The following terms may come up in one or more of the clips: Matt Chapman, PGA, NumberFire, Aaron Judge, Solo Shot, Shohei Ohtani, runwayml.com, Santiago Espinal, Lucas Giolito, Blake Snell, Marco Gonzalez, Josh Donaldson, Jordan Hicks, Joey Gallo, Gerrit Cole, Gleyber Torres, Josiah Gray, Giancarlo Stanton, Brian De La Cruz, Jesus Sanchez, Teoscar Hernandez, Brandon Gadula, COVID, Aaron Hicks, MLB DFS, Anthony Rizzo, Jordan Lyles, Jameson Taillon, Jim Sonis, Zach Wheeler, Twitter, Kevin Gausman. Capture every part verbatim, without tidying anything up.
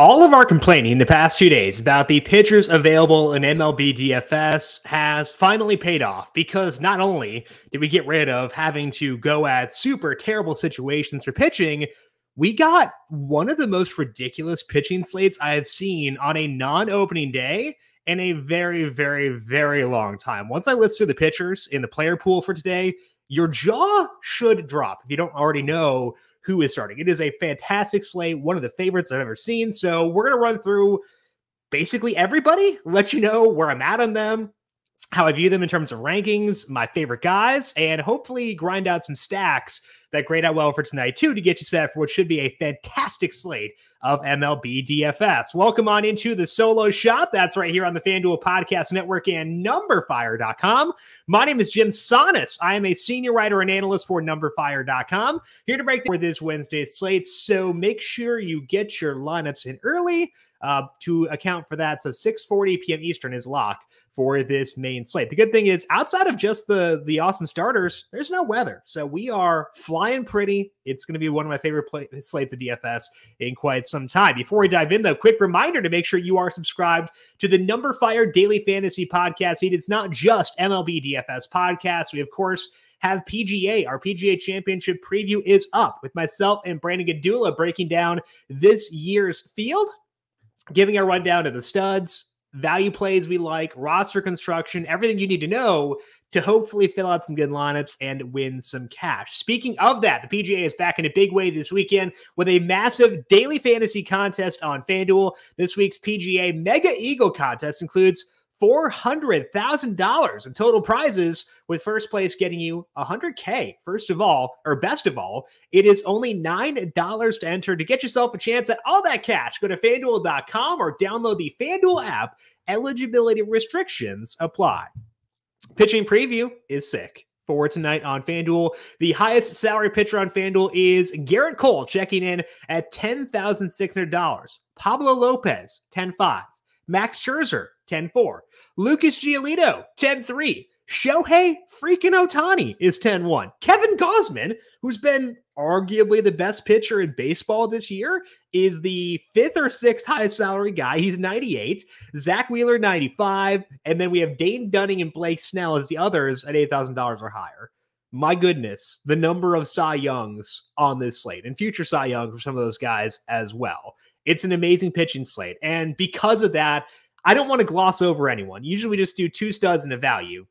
all of our complaining the past two days about the pitchers available in M L B D F S has finally paid off, because not only did we get rid of having to go at super terrible situations for pitching, we got one of the most ridiculous pitching slates I have seen on a non-opening day in a very, very, very long time. Once I list through the pitchers in the player pool for today, your jaw should drop if you don't already know who is starting. It is a fantastic slate, one of the favorites I've ever seen. So we're going to run through basically everybody, let you know where I'm at on them, how I view them in terms of rankings, my favorite guys, and hopefully grind out some stacks that grade out well for tonight, too, to get you set for what should be a fantastic slate of M L B D F S. Welcome on into the Solo Shot. That's right here on the FanDuel Podcast Network and number fire dot com. My name is Jim Sonis. I am a senior writer and analyst for number fire dot com, here to break down for this Wednesday's slate. So make sure you get your lineups in early uh, to account for that. So six forty p m Eastern is locked for this main slate. The good thing is, outside of just the, the awesome starters, there's no weather. So we are flying pretty. It's going to be one of my favorite play, slates of D F S in quite some time. Before we dive in, though, quick reminder to make sure you are subscribed to the NumberFire Daily Fantasy Podcast feed. It's not just M L B D F S podcast. We, of course, have P G A. Our P G A Championship preview is up with myself and Brandon Gadula breaking down this year's field, giving a rundown of the studs, value plays we like, roster construction, everything you need to know to hopefully fill out some good lineups and win some cash. Speaking of that, the P G A is back in a big way this weekend with a massive daily fantasy contest on FanDuel. This week's P G A Mega Eagle contest includes four hundred thousand dollars in total prizes, with first place getting you one hundred K. First of all, or best of all, it is only nine dollars to enter. To get yourself a chance at all that cash, go to FanDuel dot com or download the FanDuel app. Eligibility restrictions apply. Pitching preview is sick for tonight on FanDuel. The highest salary pitcher on FanDuel is Gerrit Cole, checking in at ten thousand six hundred dollars. Pablo Lopez, ten thousand five hundred dollars. Max Scherzer, ten four. Lucas Giolito, ten three. Shohei freaking Ohtani is ten one. Kevin Gausman, who's been arguably the best pitcher in baseball this year, is the fifth or sixth highest salary guy. He's ninety-eight. Zach Wheeler, ninety-five. And then we have Dane Dunning and Blake Snell as the others at eight thousand dollars or higher. My goodness, the number of Cy Youngs on this slate, and future Cy Youngs for some of those guys as well. It's an amazing pitching slate. And because of that, I don't want to gloss over anyone. Usually we just do two studs and a value.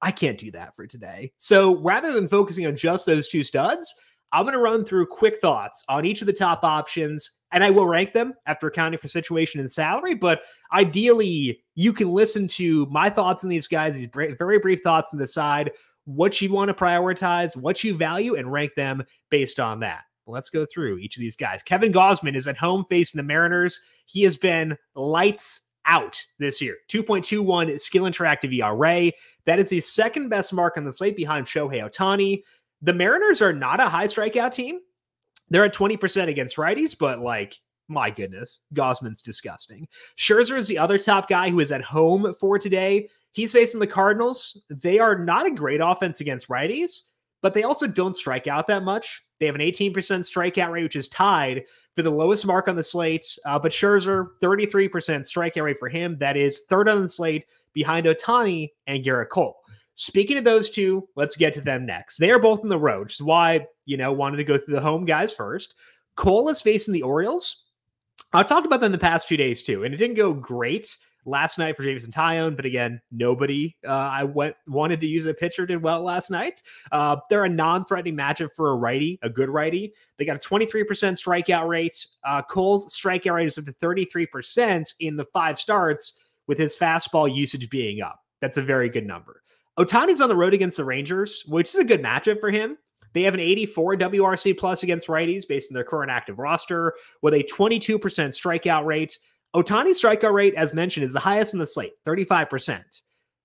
I can't do that for today. So rather than focusing on just those two studs, I'm going to run through quick thoughts on each of the top options, and I will rank them after accounting for situation and salary. But ideally, you can listen to my thoughts on these guys, these very brief thoughts, and decide what you want to prioritize, what you value, and rank them based on that. Let's go through each of these guys. Kevin Gausman is at home facing the Mariners. He has been lights out this year. two point two one skill interactive E R A. That is the second best mark on the slate behind Shohei Ohtani. The Mariners are not a high strikeout team. They're at twenty percent against righties, but like, my goodness, Gausman's disgusting. Scherzer is the other top guy who is at home for today. He's facing the Cardinals. They are not a great offense against righties, but they also don't strike out that much. They have an eighteen percent strikeout rate, which is tied for the lowest mark on the slate. Uh, but Scherzer, thirty-three percent strikeout rate for him. That is third on the slate behind Ohtani and Gerrit Cole. Speaking of those two, let's get to them next. They are both on the road, which is why, you know, wanted to go through the home guys first. Cole is facing the Orioles. I've talked about them the past two days, too, and it didn't go great last night for Jameson Taillon, but again, nobody uh, I went wanted to use a pitcher did well last night. Uh, they're a non-threatening matchup for a righty, a good righty. They got a twenty-three percent strikeout rate. Uh, Cole's strikeout rate is up to thirty-three percent in the five starts, with his fastball usage being up. That's a very good number. Ohtani's on the road against the Rangers, which is a good matchup for him. They have an eighty-four W R C plus against righties based on their current active roster, with a twenty-two percent strikeout rate. Ohtani's strikeout rate, as mentioned, is the highest in the slate, thirty-five percent.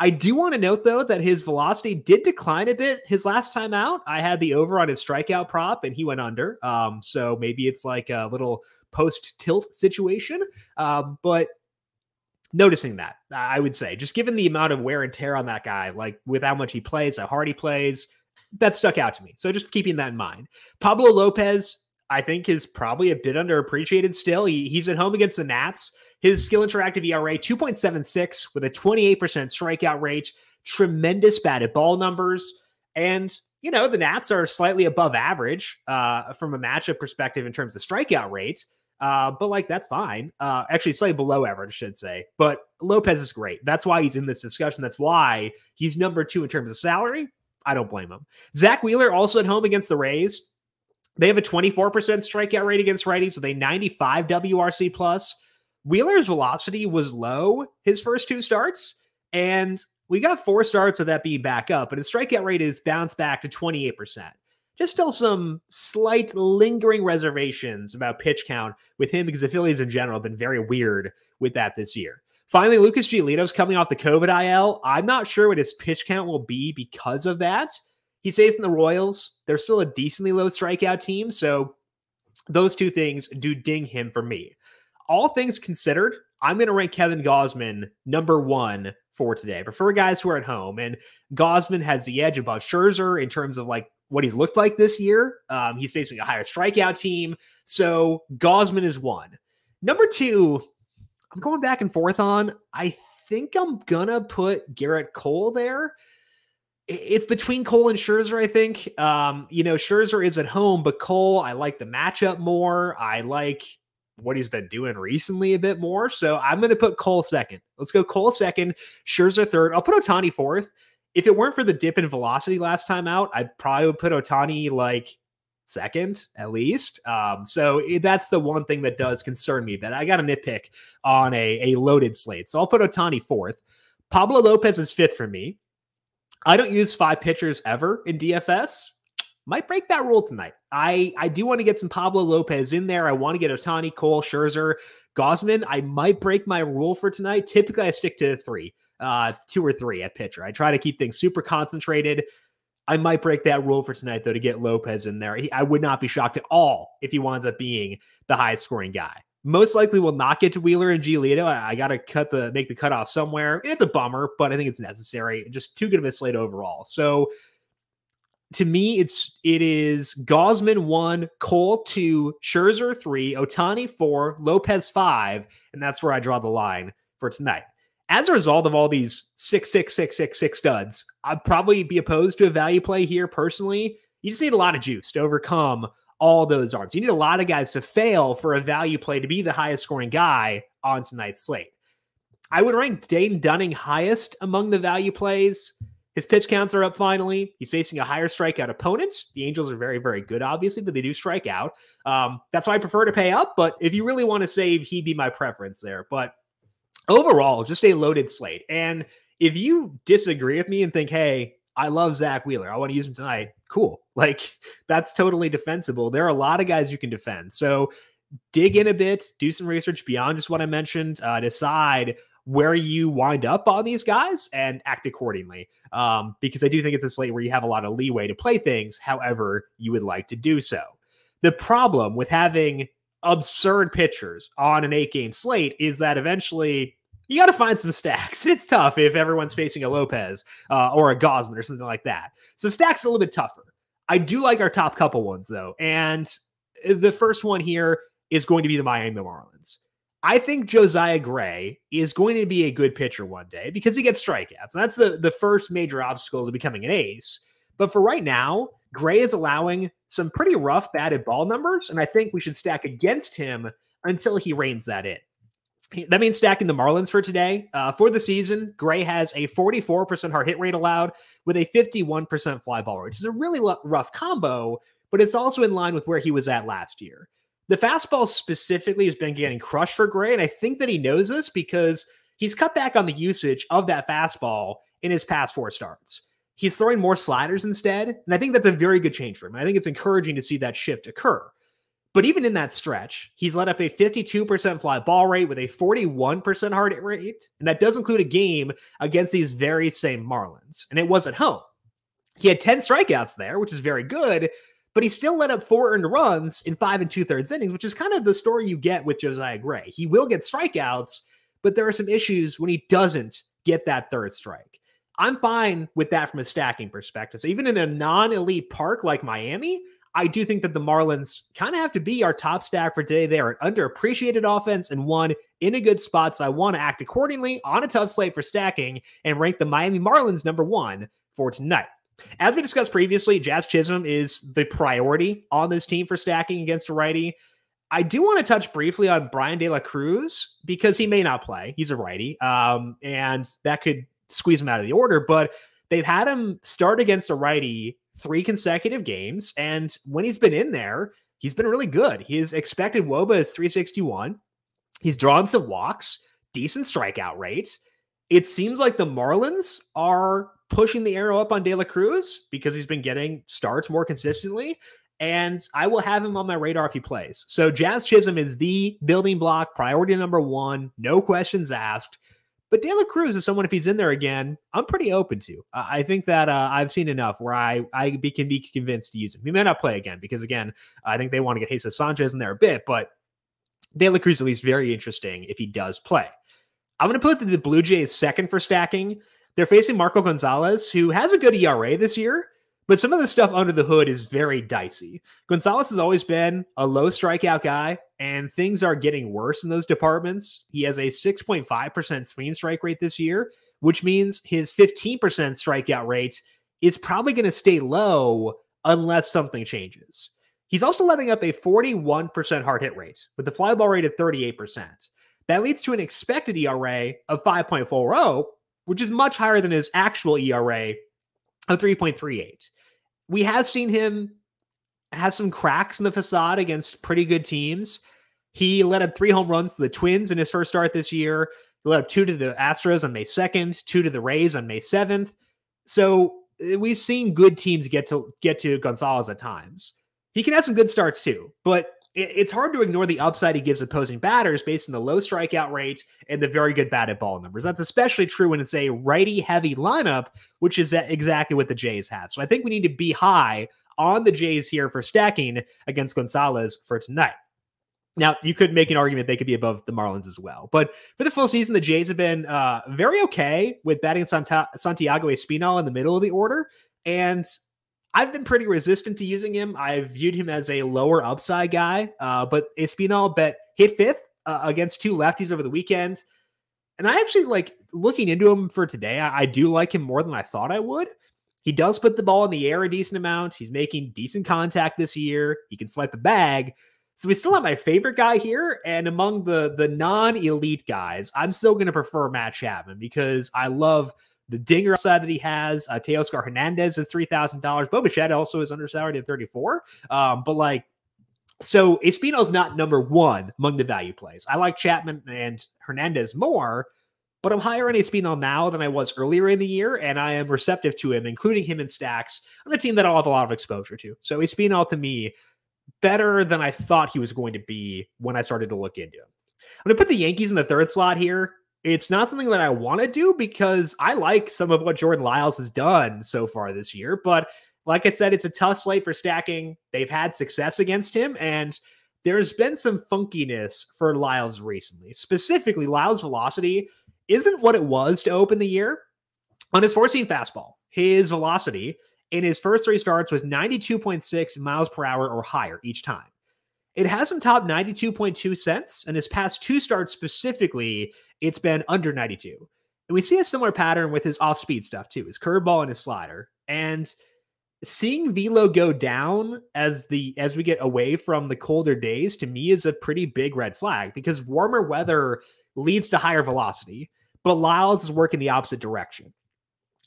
I do want to note, though, that his velocity did decline a bit his last time out. I had the over on his strikeout prop, and he went under. Um, so maybe it's like a little post-tilt situation. Uh, but noticing that, I would say, just given the amount of wear and tear on that guy, like with how much he plays, how hard he plays, that stuck out to me. So just keeping that in mind. Pablo Lopez, I think is probably a bit underappreciated still. He, he's at home against the Nats. His skill interactive E R A, two point seven six with a twenty-eight percent strikeout rate, tremendous batted ball numbers. And, you know, the Nats are slightly above average uh, from a matchup perspective in terms of strikeout rate. Uh, but, like, that's fine. Uh, actually, slightly below average, I should say. But Lopez is great. That's why he's in this discussion. That's why he's number two in terms of salary. I don't blame him. Zach Wheeler also at home against the Rays. They have a twenty-four percent strikeout rate against righties with a ninety-five W R C plus. Wheeler's velocity was low his first two starts, and we got four starts with that being back up, but his strikeout rate is bounced back to twenty-eight percent. Just still some slight lingering reservations about pitch count with him because the Phillies in general have been very weird with that this year. Finally, Lucas Giolito's coming off the COVID I L. I'm not sure what his pitch count will be because of that. He's facing the Royals. They're still a decently low strikeout team, so those two things do ding him for me. All things considered, I'm going to rank Kevin Gausman number one for today. I prefer guys who are at home, and Gausman has the edge above Scherzer in terms of like what he's looked like this year. Um, he's facing a higher strikeout team, so Gausman is one. Number two, I'm going back and forth on. I think I'm going to put Gerrit Cole there. It's between Cole and Scherzer, I think. Um, you know, Scherzer is at home, but Cole, I like the matchup more. I like what he's been doing recently a bit more. So I'm going to put Cole second. Let's go Cole second, Scherzer third. I'll put Ohtani fourth. If it weren't for the dip in velocity last time out, I probably would put Ohtani like second at least. Um, so it, that's the one thing that does concern me, but I got a nitpick on a, a loaded slate. So I'll put Ohtani fourth. Pablo Lopez is fifth for me. I don't use five pitchers ever in D F S. Might break that rule tonight. I, I do want to get some Pablo Lopez in there. I want to get Ohtani, Cole, Scherzer, Gausman. I might break my rule for tonight. Typically, I stick to three, uh, two or three at pitcher. I try to keep things super concentrated. I might break that rule for tonight, though, to get Lopez in there. He, I would not be shocked at all if he winds up being the highest scoring guy. Most likely will not get to Wheeler and Giolito. I, I got to cut the make the cutoff somewhere. It's a bummer, but I think it's necessary. Just too good of a slate overall. So to me, it's it is Gausman one, Cole two, Scherzer three, Ohtani four, Lopez five, and that's where I draw the line for tonight. As a result of all these six, six, six, six, six studs, I'd probably be opposed to a value play here personally. You just need a lot of juice to overcome all those arms. You need a lot of guys to fail for a value play to be the highest scoring guy on tonight's slate. I would rank Dane Dunning highest among the value plays. His pitch counts are up finally. He's facing a higher strikeout opponent. The Angels are very, very good, obviously, but they do strike out. Um, that's why I prefer to pay up, but if you really want to save, he'd be my preference there. But overall, just a loaded slate. And if you disagree with me and think, hey, I love Zach Wheeler, I want to use him tonight, cool. Like, that's totally defensible. There are a lot of guys you can defend. So dig in a bit, do some research beyond just what I mentioned, uh, decide where you wind up on these guys and act accordingly. Um, because I do think it's a slate where you have a lot of leeway to play things however you would like to do so. The problem with having absurd pitchers on an eight-game slate is that eventually you got to find some stacks. It's tough if everyone's facing a Lopez uh, or a Gausman or something like that. So stacks a little bit tougher. I do like our top couple ones, though. And the first one here is going to be the Miami Marlins. I think Josiah Gray is going to be a good pitcher one day because he gets strikeouts. And that's the, the first major obstacle to becoming an ace. But for right now, Gray is allowing some pretty rough batted ball numbers, and I think we should stack against him until he reins that in. That means stacking the Marlins for today. Uh, for the season, Gray has a forty-four percent hard hit rate allowed with a fifty-one percent fly ball rate, which is a really rough combo, but it's also in line with where he was at last year. The fastball specifically has been getting crushed for Gray, and I think that he knows this because he's cut back on the usage of that fastball in his past four starts. He's throwing more sliders instead, and I think that's a very good change for him. I think it's encouraging to see that shift occur. But even in that stretch, he's let up a fifty-two percent fly ball rate with a forty-one percent hard hit rate, and that does include a game against these very same Marlins, and it was at home. He had ten strikeouts there, which is very good, but he still let up four earned runs in five and two-thirds innings, which is kind of the story you get with Josiah Gray. He will get strikeouts, but there are some issues when he doesn't get that third strike. I'm fine with that from a stacking perspective. So even in a non-elite park like Miami, I do think that the Marlins kind of have to be our top stack for today. They are an underappreciated offense and one in a good spot, so I want to act accordingly on a tough slate for stacking and rank the Miami Marlins number one for tonight. As we discussed previously, Jazz Chisholm is the priority on this team for stacking against a righty. I do want to touch briefly on Brian De La Cruz because he may not play. He's a righty, um, and that could squeeze him out of the order, but they've had him start against a righty three consecutive games, and when he's been in there, he's been really good. His expected WOBA is three sixty-one. He's drawn some walks, decent strikeout rate. It seems like the Marlins are pushing the arrow up on De La Cruz because he's been getting starts more consistently, and I will have him on my radar if he plays. So Jazz Chisholm is the building block, priority number one, no questions asked. But De La Cruz is someone, if he's in there again, I'm pretty open to. Uh, I think that uh, I've seen enough where I, I be, can be convinced to use him. He may not play again because, again, I think they want to get Jesus Sanchez in there a bit, but De La Cruz is at least very interesting if he does play. I'm going to put the Blue Jays second for stacking. They're facing Marco Gonzalez, who has a good E R A this year, but some of the stuff under the hood is very dicey. Gonzalez has always been a low strikeout guy, and things are getting worse in those departments. He has a six point five percent swing strike rate this year, which means his fifteen percent strikeout rate is probably going to stay low unless something changes. He's also letting up a forty-one percent hard hit rate with the fly ball rate of thirty-eight percent. That leads to an expected E R A of five point four oh, which is much higher than his actual E R A of three point three eight. We have seen him have some cracks in the facade against pretty good teams. He let up three home runs to the Twins in his first start this year. He let up two to the Astros on May second, two to the Rays on May seventh. So we've seen good teams get to get to Gonzalez at times. He can have some good starts too, but it, it's hard to ignore the upside he gives opposing batters based on the low strikeout rate and the very good batted ball numbers. That's especially true when it's a righty-heavy lineup, which is exactly what the Jays have. So I think we need to be high on the Jays here for stacking against Gonzalez for tonight. Now, you could make an argument they could be above the Marlins as well, but for the full season, the Jays have been uh, very okay with batting Santa Santiago Espinal in the middle of the order, and I've been pretty resistant to using him. I've viewed him as a lower upside guy, uh, but Espinal bet hit fifth uh, against two lefties over the weekend, and I actually like looking into him for today. I, I do like him more than I thought I would. He does put the ball in the air a decent amount. He's making decent contact this year. He can swipe a bag. So he's still not my favorite guy here. And among the, the non-elite guys, I'm still going to prefer Matt Chapman because I love the dinger upside that he has. Uh, Teoscar Hernandez is three thousand dollars. Bo Bichette also is undersalaried at thirty-four. Um, but like, so Espinal's not number one among the value plays. I like Chapman and Hernandez more, but I'm higher on Espinal now than I was earlier in the year, and I am receptive to him, including him in stacks on a team that I'll have a lot of exposure to. So Espinal, to me, better than I thought he was going to be when I started to look into him. I'm going to put the Yankees in the third slot here. It's not something that I want to do because I like some of what Jordan Lyles has done so far this year, but like I said, it's a tough slate for stacking. They've had success against him, and there's been some funkiness for Lyles recently. Specifically, Lyles' velocity isn't what it was to open the year. On his four-seam fastball, his velocity in his first three starts was ninety-two point six miles per hour or higher each time. It hasn't topped ninety-two point two cents, and his past two starts specifically, it's been under ninety-two. And we see a similar pattern with his off-speed stuff too, his curveball and his slider. And seeing velo go down as the as we get away from the colder days, to me, is a pretty big red flag because warmer weather leads to higher velocity, but Lyles is working the opposite direction.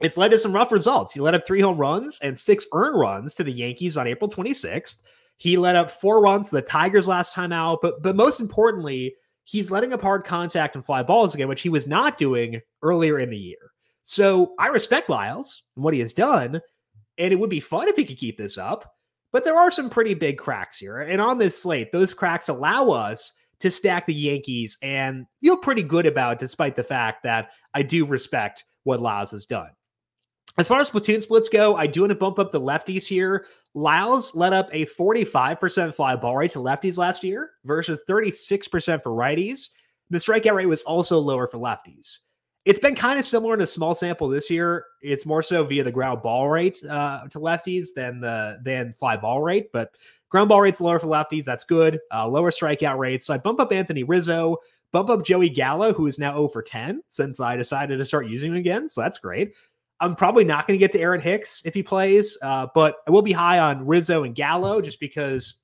It's led to some rough results. He let up three home runs and six earned runs to the Yankees on April twenty-sixth. He let up four runs to the Tigers last time out, but, but most importantly, he's letting up hard contact and fly balls again, which he was not doing earlier in the year. So I respect Lyles and what he has done, and it would be fun if he could keep this up, but there are some pretty big cracks here. And on this slate, those cracks allow us to stack the Yankees and feel pretty good about, despite the fact that I do respect what Lyles has done. As far as platoon splits go, I do want to bump up the lefties here. Lyles let up a forty-five percent fly ball rate to lefties last year versus thirty-six percent for righties. The strikeout rate was also lower for lefties. It's been kind of similar in a small sample this year. It's more so via the ground ball rate uh, to lefties than the than fly ball rate, but ground ball rate's lower for lefties. That's good. Uh, lower strikeout rate. So I bump up Anthony Rizzo, bump up Joey Gallo, who is now zero for ten since I decided to start using him again. So that's great. I'm probably not going to get to Aaron Hicks if he plays, uh, but I will be high on Rizzo and Gallo just because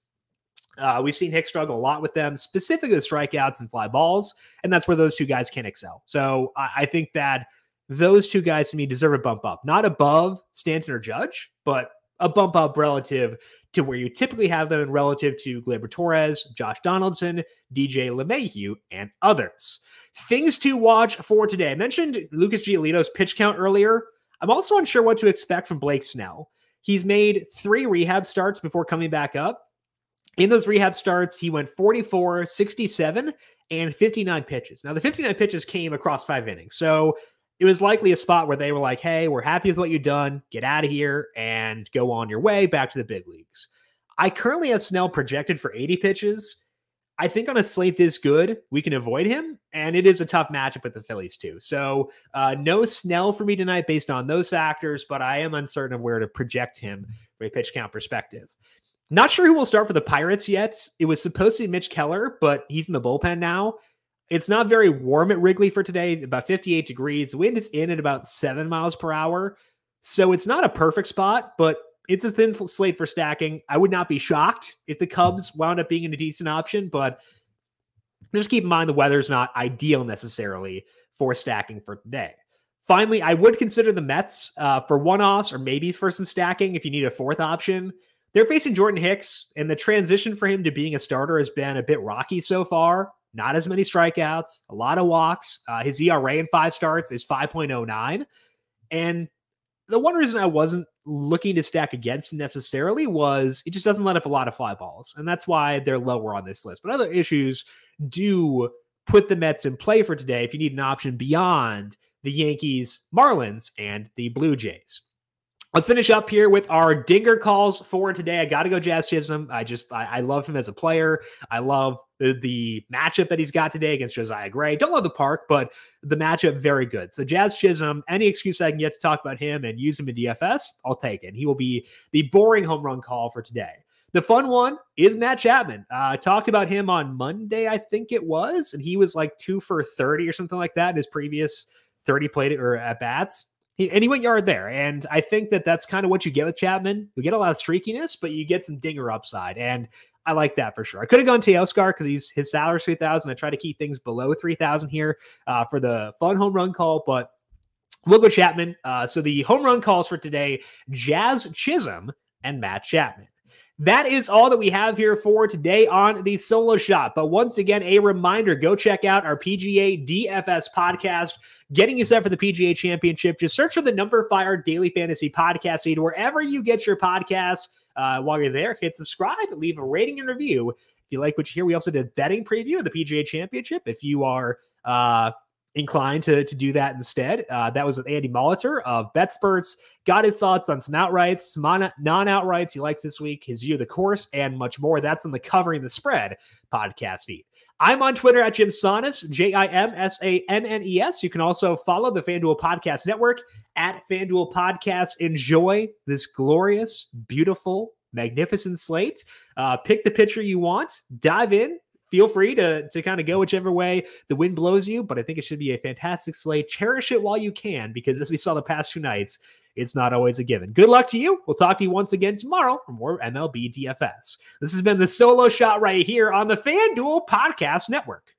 uh, we've seen Hicks struggle a lot with them, specifically with strikeouts and fly balls, and that's where those two guys can excel. So I, I think that those two guys to me deserve a bump up, not above Stanton or Judge, but a bump up relative to where you typically have them and relative to Gleyber Torres, Josh Donaldson, D J LeMahieu, and others. Things to watch for today. I mentioned Lucas Giolito's pitch count earlier. I'm also unsure what to expect from Blake Snell. He's made three rehab starts before coming back up. In those rehab starts, he went forty-four, sixty-seven, and fifty-nine pitches. Now, the fifty-nine pitches came across five innings. So it was likely a spot where they were like, hey, we're happy with what you've done. Get out of here and go on your way back to the big leagues. I currently have Snell projected for eighty pitches. I think on a slate this good, we can avoid him, and it is a tough matchup with the Phillies too. So uh, no Snell for me tonight based on those factors, but I am uncertain of where to project him from a pitch count perspective. Not sure who will start for the Pirates yet. It was supposed to be Mitch Keller, but he's in the bullpen now. It's not very warm at Wrigley for today, about fifty-eight degrees. The wind is in at about seven miles per hour. So it's not a perfect spot, but it's a thin slate for stacking. I would not be shocked if the Cubs wound up being a decent option, but just keep in mind the weather's not ideal necessarily for stacking for today. Finally, I would consider the Mets uh, for one-offs or maybe for some stacking if you need a fourth option. They're facing Jordan Hicks, and the transition for him to being a starter has been a bit rocky so far. Not as many strikeouts, a lot of walks. Uh, his E R A in five starts is five point oh nine. And the one reason I wasn't looking to stack against necessarily was it just doesn't let up a lot of fly balls. And that's why they're lower on this list. But other issues do put the Mets in play for today if you need an option beyond the Yankees, Marlins, and the Blue Jays. Let's finish up here with our dinger calls for today. I got to go Jazz Chisholm. I just, I, I love him as a player. I love the, the matchup that he's got today against Josiah Gray. Don't love the park, but the matchup, very good. So Jazz Chisholm, any excuse I can get to talk about him and use him in D F S, I'll take it. He will be the boring home run call for today. The fun one is Matt Chapman. Uh, I talked about him on Monday, I think it was, and he was like two for thirty or something like that in his previous thirty plate or at-bats. And he went yard there, and I think that that's kind of what you get with Chapman. You get a lot of streakiness, but you get some dinger upside, and I like that for sure. I could have gone Teoscar because he's his salary is three thousand dollars. I try to keep things below three thousand dollars here uh, for the fun home run call, but we'll go Chapman. Uh, so the home run calls for today, Jazz Chisholm and Matt Chapman. That is all that we have here for today on the Solo Shot. But once again, a reminder, go check out our P G A D F S podcast, getting you set for the P G A Championship. Just search for the NumberFire Daily Fantasy Podcast feed wherever you get your podcasts. Uh, while you're there, hit subscribe, leave a rating and review. If you like what you hear, we also did betting preview of the P G A Championship. If you are uh, inclined to, to do that instead, uh, that was with Andy Molitor of BetSperts. Got his thoughts on some outrights, some non-outrights he likes this week, his view of the course, and much more. That's on the Covering the Spread podcast feed. I'm on Twitter at Jim Sonis, J I M S A N N E S. You can also follow the FanDuel Podcast Network at FanDuel Podcast. Enjoy this glorious, beautiful, magnificent slate. Uh, pick the pitcher you want. Dive in. Feel free to, to kind of go whichever way the wind blows you, but I think it should be a fantastic slate. Cherish it while you can, because as we saw the past two nights, it's not always a given. Good luck to you. We'll talk to you once again tomorrow for more M L B D F S. This has been the Solo Shot right here on the FanDuel Podcast Network.